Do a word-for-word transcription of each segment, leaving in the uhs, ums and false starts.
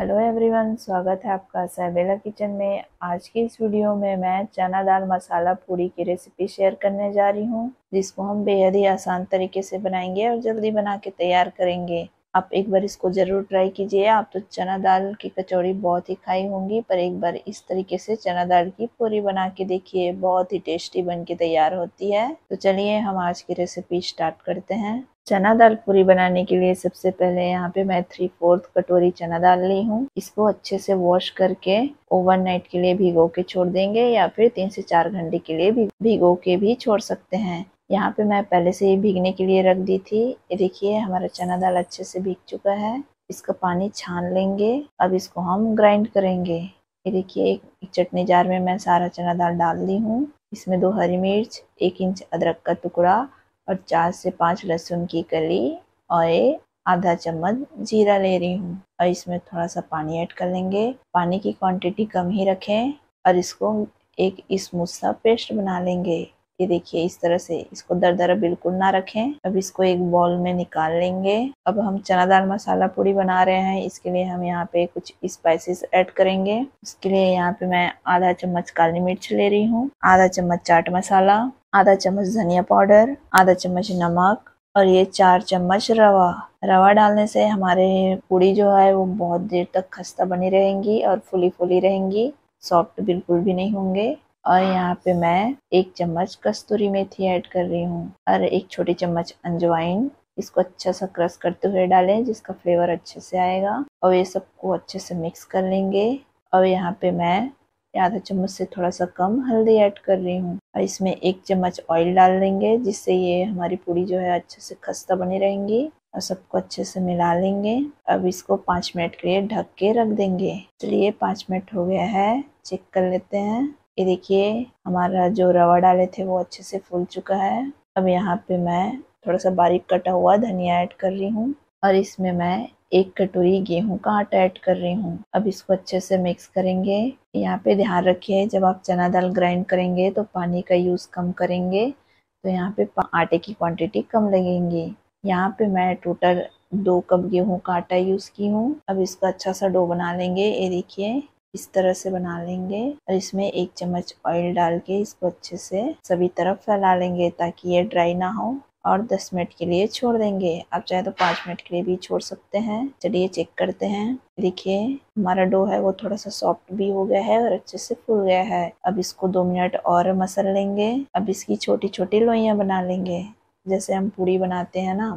Hello everyone, स्वागत है आपका साइवेला किचन में। आज की इस वीडियो में मैं चना दाल मसाला पूरी की रेसिपी शेयर करने जा रही हूँ, जिसको हम बेहद ही आसान तरीके से बनाएंगे और जल्दी बना के तैयार करेंगे। आप एक बार इसको ज़रूर ट्राई कीजिए। आप तो चना दाल की कचौड़ी बहुत ही खाई होंगी, पर एक बार इस तरीके से चना दाल की पूरी बना के देखिए, बहुत ही टेस्टी बन के तैयार होती है। तो चलिए हम आज की रेसिपी स्टार्ट करते हैं। चना दाल पूरी बनाने के लिए सबसे पहले यहाँ पे मैं थ्री फोर्थ कटोरी चना दाल ली हूँ। इसको अच्छे से वॉश करके ओवरनाइट के लिए भिगो के छोड़ देंगे, या फिर तीन से चार घंटे के लिए भिगो के भी छोड़ सकते हैं। यहाँ पे मैं पहले से ही भीगने के लिए रख दी थी। ये देखिए हमारा चना दाल अच्छे से भीग चुका है। इसका पानी छान लेंगे। अब इसको हम ग्राइंड करेंगे। ये देखिए एक चटनी जार में मैं सारा चना दाल डाल दी हूँ। इसमें दो हरी मिर्च, एक इंच अदरक का टुकड़ा और चार से पाँच लहसुन की कली और आधा चम्मच जीरा ले रही हूँ, और इसमें थोड़ा सा पानी ऐड कर लेंगे। पानी की क्वांटिटी कम ही रखें और इसको एक स्मूथ सा पेस्ट बना लेंगे। ये देखिए इस तरह से इसको दरदरा बिल्कुल ना रखें। अब इसको एक बाउल में निकाल लेंगे। अब हम चना दाल मसाला पूरी बना रहे हैं, इसके लिए हम यहाँ पे कुछ स्पाइसेस ऐड करेंगे। इसके लिए यहाँ पे मैं आधा चम्मच काली मिर्च ले रही हूँ, आधा चम्मच चाट मसाला, आधा चम्मच धनिया पाउडर, आधा चम्मच नमक और ये चार चम्मच रवा। रवा डालने से हमारे पूरी जो है वो बहुत देर तक खस्ता बनी रहेंगी और फुली फुली रहेंगी, सॉफ्ट बिल्कुल भी नहीं होंगे। और यहाँ पे मैं एक चम्मच कस्तूरी मेथी ऐड कर रही हूँ और एक छोटी चम्मच अजवाइन। इसको अच्छा सा क्रश करते हुए डालें, जिसका फ्लेवर अच्छे से आएगा। और ये सबको अच्छे से मिक्स कर लेंगे। और यहाँ पे मैं आधा चम्मच से थोड़ा सा कम हल्दी ऐड कर रही हूँ और इसमें एक चम्मच ऑयल डाल देंगे, जिससे ये हमारी पूरी जो है अच्छे से खस्ता बनी रहेंगी। और सबको अच्छे से मिला लेंगे। अब इसको पाँच मिनट के लिए ढक के रख देंगे। चलिए पाँच मिनट हो गया है, चेक कर लेते हैं। ये देखिए हमारा जो रवा डाले थे वो अच्छे से फूल चुका है। अब यहाँ पे मैं थोड़ा सा बारीक कटा हुआ धनिया ऐड कर रही हूँ और इसमें मैं एक कटोरी गेहूं का आटा ऐड कर रही हूँ। अब इसको अच्छे से मिक्स करेंगे। यहाँ पे ध्यान रखिए, जब आप चना दाल ग्राइंड करेंगे तो पानी का यूज़ कम करेंगे, तो यहाँ पे आटे की क्वांटिटी कम लगेंगी। यहाँ पे मैं टोटल दो कप गेहूं का आटा यूज़ की हूँ। अब इसको अच्छा सा डो बना लेंगे। ये देखिए इस तरह से बना लेंगे और इसमें एक चम्मच ऑयल डाल के इसको अच्छे से सभी तरफ फैला लेंगे, ताकि ये ड्राई ना हो, और दस मिनट के लिए छोड़ देंगे। आप चाहे तो पाँच मिनट के लिए भी छोड़ सकते हैं। चलिए चेक करते हैं। देखिए हमारा डो है वो थोड़ा सा सॉफ्ट भी हो गया है और अच्छे से फूल गया है। अब इसको दो मिनट और मसल लेंगे। अब इसकी छोटी छोटी लोइयाँ बना लेंगे, जैसे हम पूरी बनाते हैं ना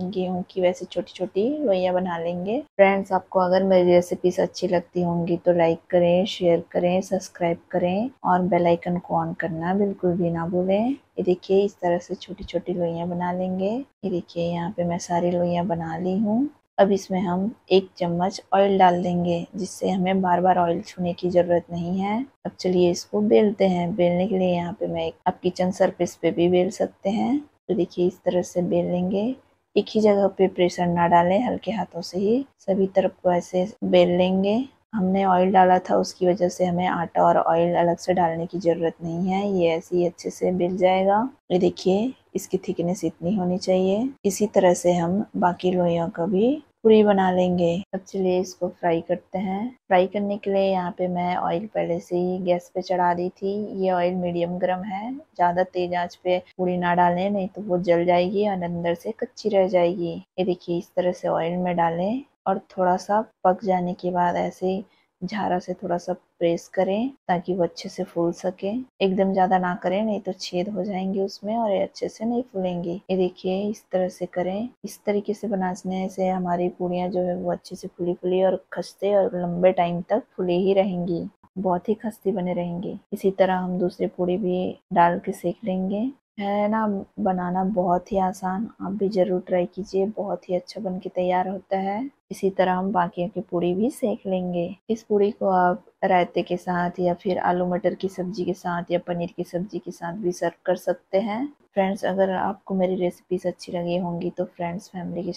गेहूं की, वैसे छोटी छोटी लोइयाँ बना लेंगे। फ्रेंड्स, आपको अगर मेरी रेसिपीज अच्छी लगती होंगी तो लाइक करें, शेयर करें, सब्सक्राइब करें और बेल आइकन को ऑन करना बिल्कुल भी ना भूलें। ये देखिए इस तरह से छोटी छोटी लोइयाँ बना लेंगे। ये देखिए यहाँ पे मैं सारी लोइयाँ बना ली हूँ। अब इसमें हम एक चम्मच ऑयल डाल देंगे, जिससे हमें बार बार ऑयल छूने की ज़रूरत नहीं है। अब चलिए इसको बेलते हैं। बेलने के लिए यहाँ पे मैं आप किचन सरफेस पे भी बेल सकते हैं। तो देखिए इस तरह से बेल लेंगे। एक ही जगह पे प्रेशर ना डालें, हल्के हाथों से ही सभी तरफ को ऐसे बेल लेंगे। हमने ऑयल डाला था, उसकी वजह से हमें आटा और ऑयल अलग से डालने की ज़रूरत नहीं है। ये ऐसे ही अच्छे से बेल जाएगा। ये देखिए इसकी थिकनेस इतनी होनी चाहिए। इसी तरह से हम बाकी लोइयों का भी पूरी बना लेंगे। अब चलिए इसको फ्राई करते हैं। फ्राई करने के लिए यहाँ पे मैं ऑयल पहले से ही गैस पे चढ़ा दी थी। ये ऑयल मीडियम गर्म है, ज़्यादा तेज आंच पे पूरी ना डालें, नहीं तो वो जल जाएगी और अंदर से कच्ची रह जाएगी। ये देखिए इस तरह से ऑयल में डालें और थोड़ा सा पक जाने के बाद ऐसे झारा से थोड़ा सा प्रेस करें, ताकि वो अच्छे से फूल सके। एकदम ज़्यादा ना करें, नहीं तो छेद हो जाएंगे उसमें और ये अच्छे से नहीं फूलेंगी। ये देखिए इस तरह से करें। इस तरीके से बनाने से हमारी पूरियाँ जो है वो अच्छे से फूली फूली और खस्ते और लंबे टाइम तक फूली ही रहेंगी, बहुत ही खस्ती बने रहेंगी। इसी तरह हम दूसरी पूरी भी डाल के सेक लेंगे। है ना, बनाना बहुत ही आसान। आप भी ज़रूर ट्राई कीजिए, बहुत ही अच्छा बन के तैयार होता है। इसी तरह हम बाकियों की पूरी भी सेक लेंगे। इस पूरी को आप रायते के साथ या फिर आलू मटर की सब्जी के साथ या पनीर की सब्जी के साथ भी सर्व कर सकते हैं। फ्रेंड्स, अगर आपको मेरी रेसिपीज अच्छी लगी होंगी तो फ्रेंड्स, फैमिली के